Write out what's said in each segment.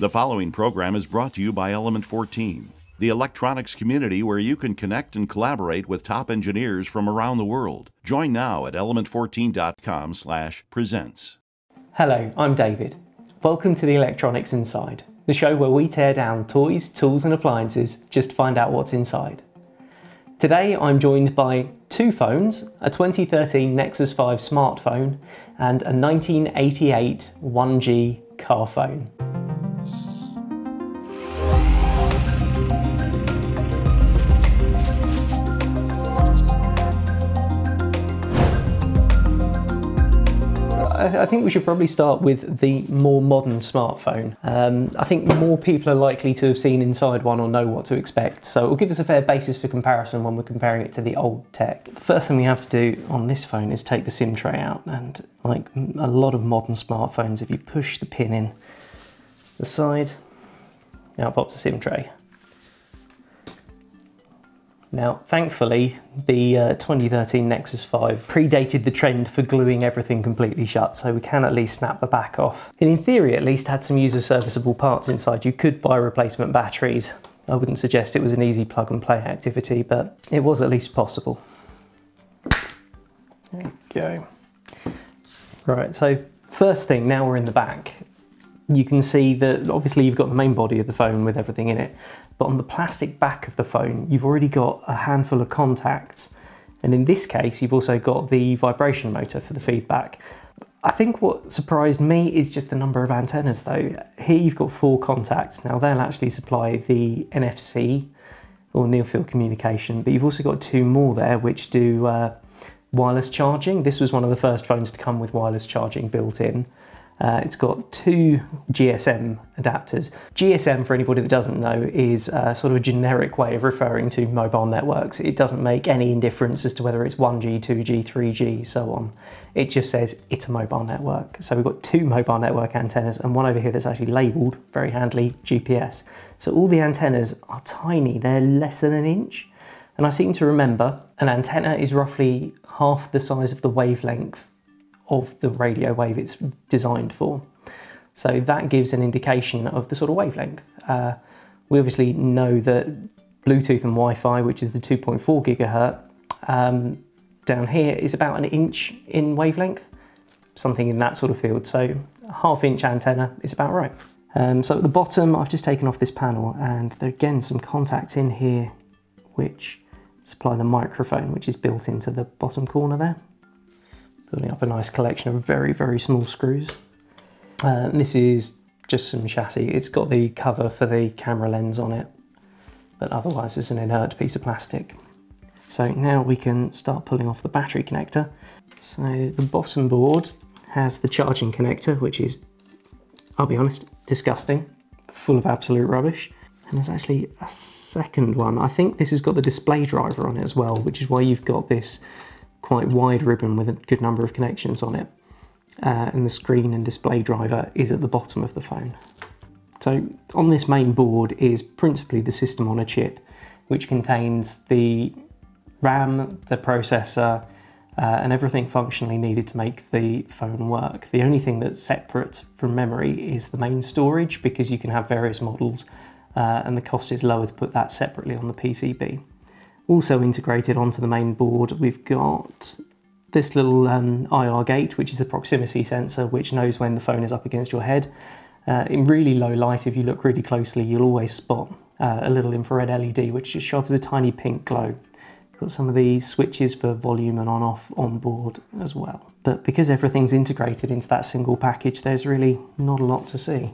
The following program is brought to you by Element 14, the electronics community where you can connect and collaborate with top engineers from around the world. Join now at element14.com/presents. Hello, I'm David. Welcome to the Electronics Inside, the show where we tear down toys, tools and appliances just to find out what's inside. Today I'm joined by two phones, a 2013 Nexus 5 smartphone and a 1988 1G car phone. I think we should probably start with the more modern smartphone. I think more people are likely to have seen inside one or know what to expect, so it'll give us a fair basis for comparison when we're comparing it to the old tech. The first thing we have to do on this phone is take the SIM tray out, and like a lot of modern smartphones, if you push the pin in the side, out pops the SIM tray. Now, thankfully, the 2013 Nexus 5 predated the trend for gluing everything completely shut, so we can at least snap the back off. And in theory, at least, had some user-serviceable parts inside. You could buy replacement batteries. I wouldn't suggest it was an easy plug-and-play activity, but it was at least possible. There we go. Right, so first thing, now we're in the back. You can see that obviously you've got the main body of the phone with everything in it, but on the plastic back of the phone, you've already got a handful of contacts. And in this case, you've also got the vibration motor for the feedback. I think what surprised me is just the number of antennas though. Here you've got 4 contacts. Now they'll actually supply the NFC or near field communication, but you've also got 2 more there which do wireless charging. This was one of the first phones to come with wireless charging built in. It's got 2 GSM adapters. GSM, for anybody that doesn't know, is sort of a generic way of referring to mobile networks. It doesn't make any difference as to whether it's 1G, 2G, 3G, so on. It just says it's a mobile network. So we've got 2 mobile network antennas and one over here that's actually labelled, very handily, GPS. So all the antennas are tiny, they're less than an inch. And I seem to remember an antenna is roughly half the size of the wavelength of the radio wave it's designed for. So that gives an indication of the sort of wavelength. We obviously know that Bluetooth and Wi-Fi, which is the 2.4 gigahertz, down here is about an inch in wavelength, something in that sort of field. So a half-inch antenna is about right. So at the bottom, I've just taken off this panel, and there are again some contacts in here which supply the microphone, which is built into the bottom corner there. Building up a nice collection of very, very small screws. And this is just some chassis. It's got the cover for the camera lens on it, but otherwise it's an inert piece of plastic. So now we can start pulling off the battery connector. So the bottom board has the charging connector, which is, I'll be honest, disgusting, full of absolute rubbish. And there's actually a second one. I think this has got the display driver on it as well, which is why you've got this quite wide ribbon with a good number of connections on it, and the screen and display driver is at the bottom of the phone. So on this main board is principally the system on a chip, which contains the RAM, the processor, and everything functionally needed to make the phone work. The only thing that's separate from memory is the main storage, because you can have various models, and the cost is lower to put that separately on the PCB. Also integrated onto the main board, we've got this little IR gate, which is the proximity sensor, which knows when the phone is up against your head. In really low light, if you look really closely, you'll always spot a little infrared LED, which just sharp as a tiny pink glow. Got some of these switches for volume and on-off on board as well. But because everything's integrated into that single package, there's really not a lot to see.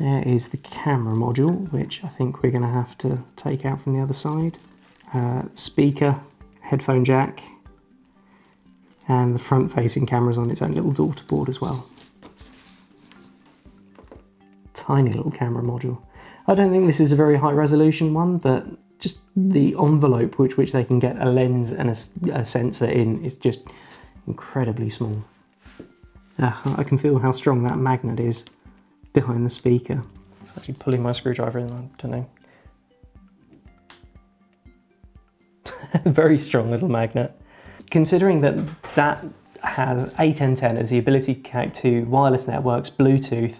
There is the camera module, which I think we're going to have to take out from the other side. Speaker, headphone jack, and the front-facing camera's on its own little daughter board as well. Tiny little camera module. I don't think this is a very high-resolution one, but just the envelope which they can get a lens and a sensor in is just incredibly small. I can feel how strong that magnet is behind the speaker. It's actually pulling my screwdriver in, I don't know. Very strong little magnet. Considering that that has 8 antennas, the ability to connect to wireless networks, Bluetooth,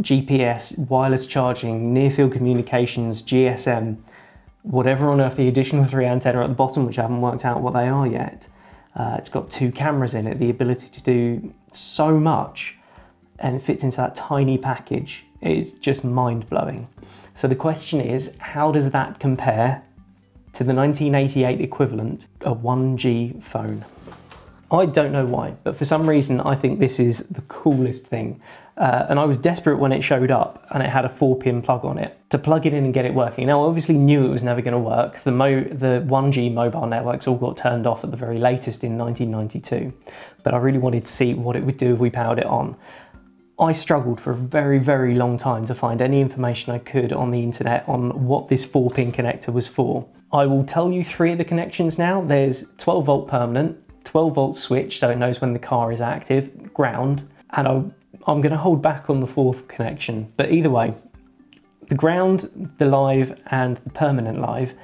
GPS, wireless charging, near-field communications, GSM, whatever on earth the additional three antenna at the bottom, which I haven't worked out what they are yet. It's got two cameras in it, the ability to do so much, and it fits into that tiny package. It's just mind-blowing. So the question is, how does that compare to the 1988 equivalent, a 1G phone? I don't know why, but for some reason I think this is the coolest thing. And I was desperate when it showed up and it had a 4-pin plug on it to plug it in and get it working. Now I obviously knew it was never going to work. The 1G mobile networks all got turned off at the very latest in 1992, but I really wanted to see what it would do if we powered it on. I struggled for a very, very long time to find any information I could on the internet on what this 4-pin connector was for. I will tell you three of the connections now. There's 12 volt permanent, 12 volt switch, so it knows when the car is active, ground, and I'm going to hold back on the fourth connection. But either way, the ground, the live, and the permanent live,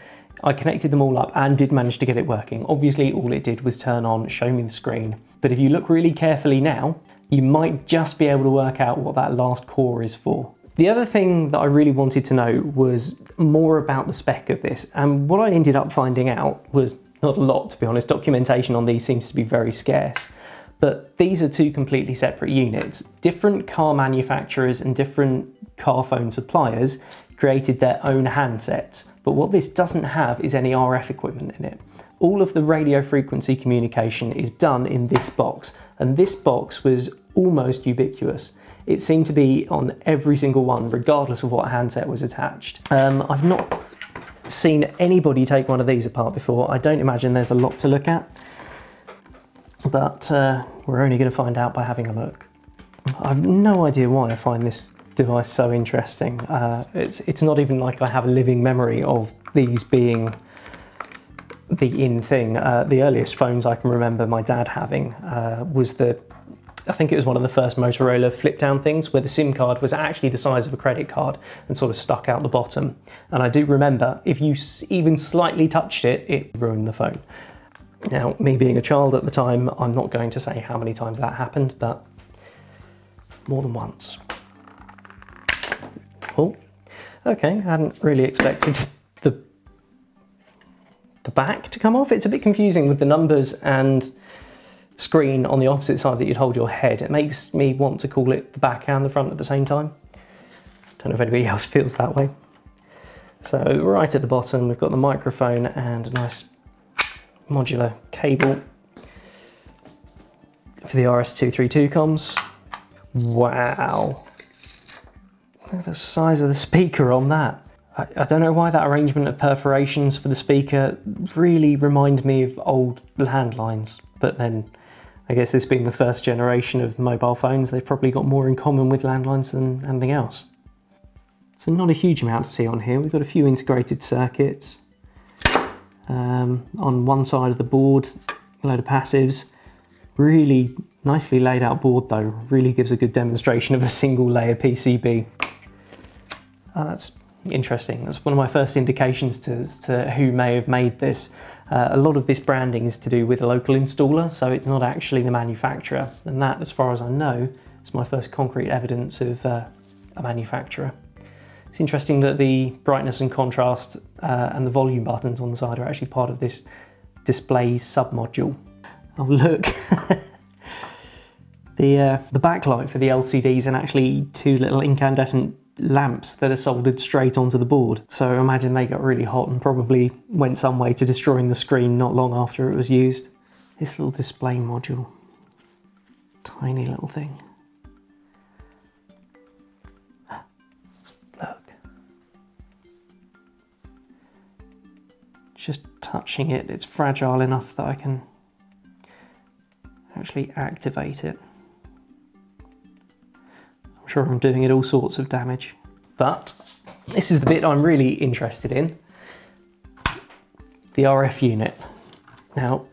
I connected them all up and did manage to get it working. Obviously, all it did was turn on, show me the screen. But if you look really carefully now, you might just be able to work out what that last core is for. The other thing that I really wanted to know was more about the spec of this. And what I ended up finding out was not a lot, to be honest. Documentation on these seems to be very scarce. But these are two completely separate units. Different car manufacturers and different car phone suppliers created their own handsets, but what this doesn't have is any RF equipment in it. All of the radio frequency communication is done in this box, and this box was almost ubiquitous. It seemed to be on every single one, regardless of what handset was attached. I've not seen anybody take one of these apart before. I don't imagine there's a lot to look at, but we're only going to find out by having a look. I've no idea why I find this device so interesting. It's not even like I have a living memory of these being the in thing. The earliest phones I can remember my dad having was I think it was one of the first Motorola flip down things where the SIM card was actually the size of a credit card and sort of stuck out the bottom. And I do remember if you even slightly touched it, it ruined the phone. Now, me being a child at the time, I'm not going to say how many times that happened, but more than once. Oh, okay, I hadn't really expected the back to come off. It's a bit confusing with the numbers and screen on the opposite side that you'd hold your head. It makes me want to call it the back and the front at the same time. Don't know if anybody else feels that way. So right at the bottom, we've got the microphone and a nice modular cable for the RS-232 comms. Wow. Look at the size of the speaker on that. I don't know why that arrangement of perforations for the speaker really remind me of old landlines, but then I guess this being the first generation of mobile phones, they've probably got more in common with landlines than anything else. So not a huge amount to see on here. We've got a few integrated circuits. On one side of the board, a load of passives. Really nicely laid out board though, really gives a good demonstration of a single layer PCB. That's interesting, that's one of my first indications to who may have made this. A lot of this branding is to do with a local installer, so it's not actually the manufacturer, and that, as far as I know, is my first concrete evidence of a manufacturer. It's interesting that the brightness and contrast and the volume buttons on the side are actually part of this display submodule. Oh look, the backlight for the LCDs and actually two little incandescent lamps that are soldered straight onto the board. So I imagine they got really hot and probably went some way to destroying the screen not long after it was used. This little display module, tiny little thing. Just touching it, it's fragile enough that I can actually activate it. I'm sure I'm doing it all sorts of damage, but this is the bit I'm really interested in, the RF unit. Now,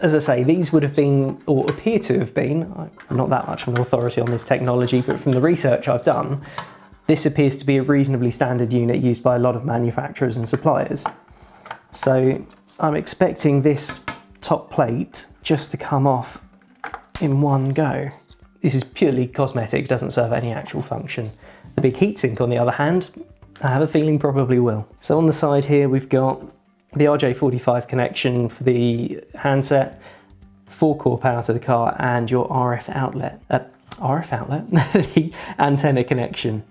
as I say, these would have been, or appear to have been, I'm not that much of an authority on this technology, but from the research I've done, this appears to be a reasonably standard unit used by a lot of manufacturers and suppliers. So I'm expecting this top plate just to come off in one go. This is purely cosmetic, doesn't serve any actual function. The big heatsink, on the other hand, I have a feeling probably will. So on the side here we've got the RJ45 connection for the handset, 4-core power to the car, and your RF outlet, the antenna connection.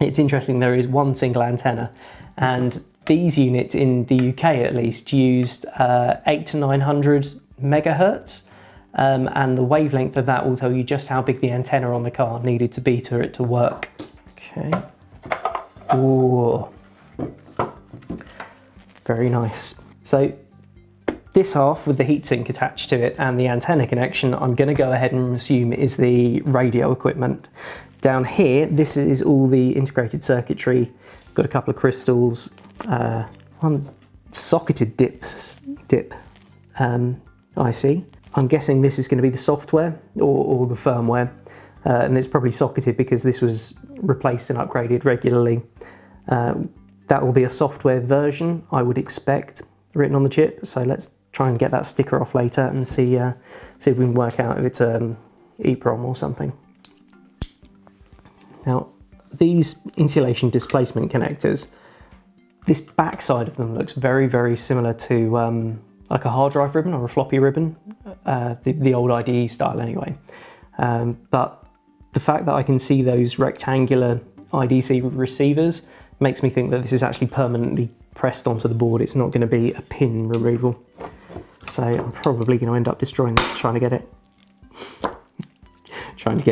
It's interesting, there is one single antenna, and these units in the UK at least used 800 to 900 megahertz, and the wavelength of that will tell you just how big the antenna on the car needed to be for it to work. Okay. Ooh. Very nice. So this half with the heatsink attached to it and the antenna connection, I'm going to go ahead and assume is the radio equipment. Down here, this is all the integrated circuitry. Got a couple of crystals, one socketed IC. I'm guessing this is going to be the software or the firmware, and it's probably socketed because this was replaced and upgraded regularly. That will be a software version, I would expect, written on the chip. So let's try and get that sticker off later and see, see if we can work out if it's EPROM or something. Now, these insulation displacement connectors, this backside of them looks very, very similar to like a hard drive ribbon or a floppy ribbon, the old IDE style anyway. But the fact that I can see those rectangular IDC receivers makes me think that this is actually permanently pressed onto the board. It's not going to be a pin removal. So I'm probably going to end up destroying this, trying to get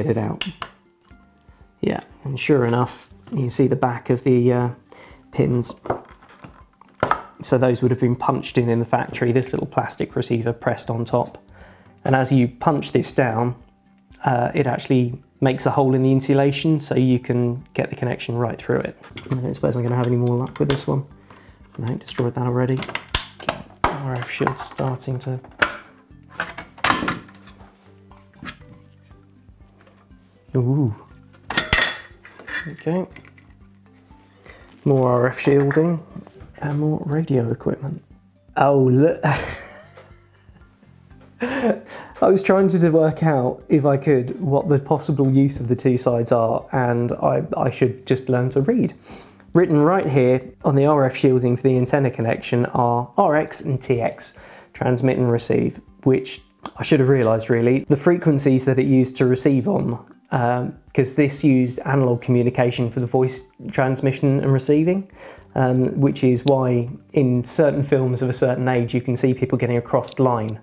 it out. Yeah, and sure enough, you can see the back of the pins. So those would have been punched in the factory, this little plastic receiver pressed on top. And as you punch this down, it actually makes a hole in the insulation so you can get the connection right through it. I don't suppose I'm going to have any more luck with this one. No, destroyed that already. RF shield's starting to... Ooh. Okay. More RF shielding and more radio equipment. Oh, look. I was trying to work out, if I could, what the possible use of the two sides are, and I should just learn to read. Written right here on the RF shielding for the antenna connection are RX and TX, transmit and receive, which I should have realised really, the frequencies that it used to receive on, because this used analogue communication for the voice transmission and receiving, which is why in certain films of a certain age you can see people getting a crossed line.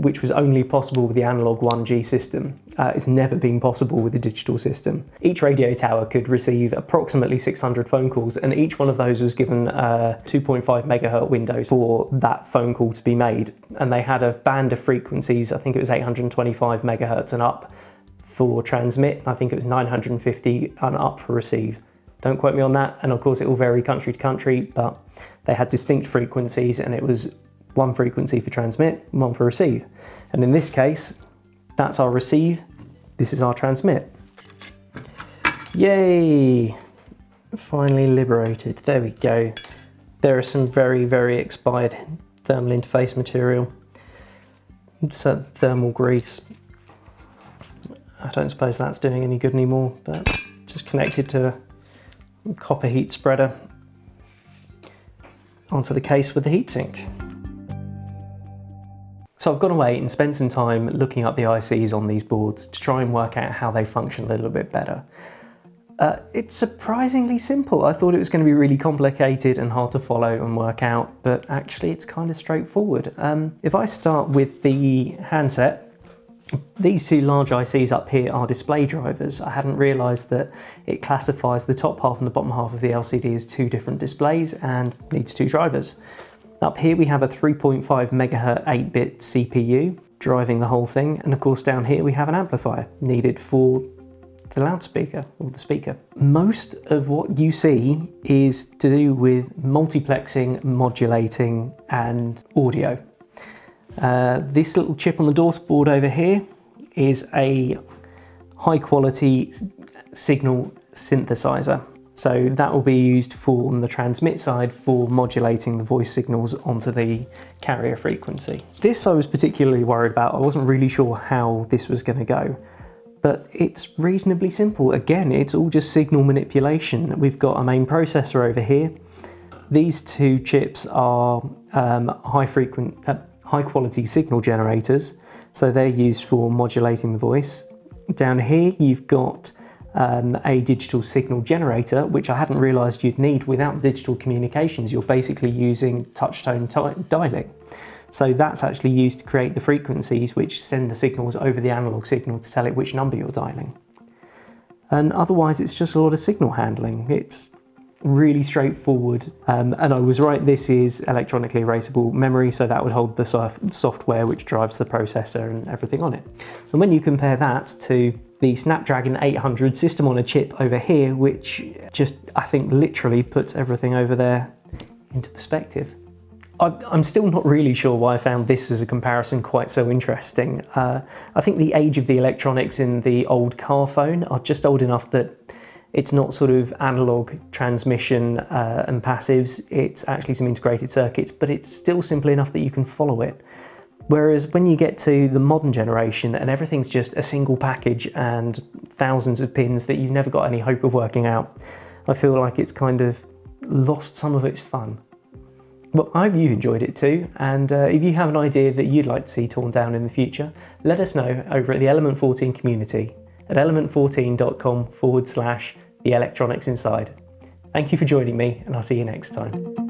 Which was only possible with the analog 1G system. It's never been possible with the digital system. Each radio tower could receive approximately 600 phone calls, and each one of those was given 2.5 megahertz windows for that phone call to be made. And they had a band of frequencies, I think it was 825 megahertz and up for transmit, and I think it was 950 and up for receive. Don't quote me on that, and of course it will vary country to country, but they had distinct frequencies, and it was one frequency for transmit, one for receive. And in this case, that's our receive, this is our transmit. Yay! Finally liberated, there we go. There is some very, very expired thermal interface material. So thermal grease. I don't suppose that's doing any good anymore, but just connected to a copper heat spreader onto the case with the heatsink. So I've gone away and spent some time looking up the ICs on these boards to try and work out how they function a little bit better. It's surprisingly simple. I thought it was going to be really complicated and hard to follow and work out, but actually it's kind of straightforward. If I start with the handset, these two large ICs up here are display drivers. I hadn't realised that it classifies the top half and the bottom half of the LCD as two different displays and needs two drivers. Up here we have a 3.5 megahertz 8-bit CPU driving the whole thing, and of course down here we have an amplifier needed for the loudspeaker or the speaker. Most of what you see is to do with multiplexing, modulating and audio. This little chip on the daughterboard over here is a high quality signal synthesizer. So that will be used for, on the transmit side, for modulating the voice signals onto the carrier frequency. This I was particularly worried about. I wasn't really sure how this was going to go, but it's reasonably simple. Again, it's all just signal manipulation. We've got a main processor over here. These two chips are high quality signal generators, so they're used for modulating the voice. Down here you've got a digital signal generator, which I hadn't realized you'd need without digital communications. You're basically using touch-tone dialing. So that's actually used to create the frequencies which send the signals over the analog signal to tell it which number you're dialing. And otherwise it's just a lot of signal handling. It's really straightforward, and I was right, this is electronically erasable memory, so that would hold the software which drives the processor and everything on it. And when you compare that to the Snapdragon 800 system on a chip over here, which just, I think, literally puts everything over there into perspective. I'm still not really sure why I found this as a comparison quite so interesting. I think the age of the electronics in the old car phone are just old enough that it's not sort of analog transmission and passives, it's actually some integrated circuits, but it's still simple enough that you can follow it. Whereas when you get to the modern generation and everything's just a single package and thousands of pins that you've never got any hope of working out, I feel like it's kind of lost some of its fun. Well, I hope you've enjoyed it too, and if you have an idea that you'd like to see torn down in the future, let us know over at the Element 14 community at element14.com/The Electronics Inside. Thank you for joining me, and I'll see you next time.